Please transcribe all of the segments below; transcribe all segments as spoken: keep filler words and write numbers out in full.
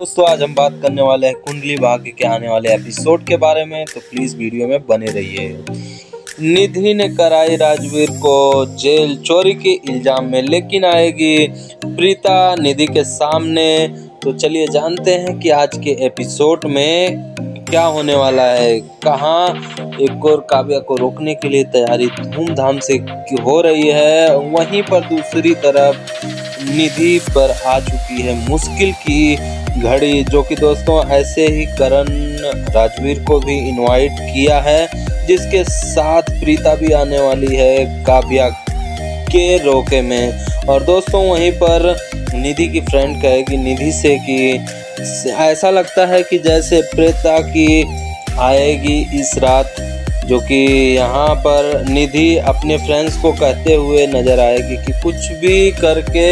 दोस्तों आज हम बात करने वाले हैं कुंडली भाग्य के आने वाले एपिसोड के बारे में, तो प्लीज वीडियो में बने रहिए। निधि ने कराई राजवीर को जेल चोरी के इल्जाम में, लेकिन आएगी प्रीता निधि के सामने। तो चलिए जानते हैं कि आज के एपिसोड में क्या होने वाला है, कहाँ एक और काव्या को रोकने के लिए तैयारी धूमधाम से हो रही है, वहीं पर दूसरी तरफ निधि पर आ चुकी है मुश्किल की घड़ी। जो कि दोस्तों ऐसे ही करण राजवीर को भी इनवाइट किया है, जिसके साथ प्रीता भी आने वाली है काव्या के रोके में। और दोस्तों वहीं पर निधि की फ्रेंड कहेगी निधि से कि ऐसा लगता है कि जैसे प्रीता की आएगी इस रात, जो कि यहाँ पर निधि अपने फ्रेंड्स को कहते हुए नजर आएगी कि कुछ भी करके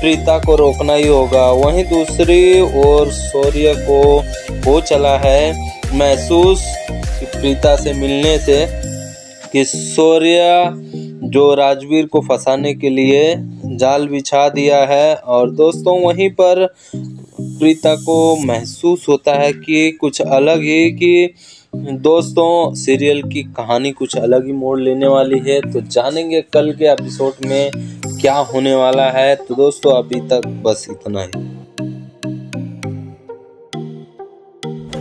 प्रीता को रोकना ही होगा। वहीं दूसरी ओर सूर्य को हो चला है महसूस प्रीता से मिलने से कि सूर्य जो राजवीर को फंसाने के लिए जाल बिछा दिया है। और दोस्तों वहीं पर प्रीता को महसूस होता है कि कुछ अलग ही, कि दोस्तों सीरियल की कहानी कुछ अलग ही मोड़ लेने वाली है। तो जानेंगे कल के एपिसोड में क्या होने वाला है। तो दोस्तों अभी तक बस इतना ही।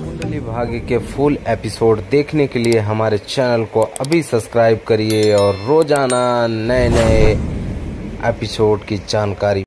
कुंडली भाग्य के फुल एपिसोड देखने के लिए हमारे चैनल को अभी सब्सक्राइब करिए और रोजाना नए नए एपिसोड की जानकारी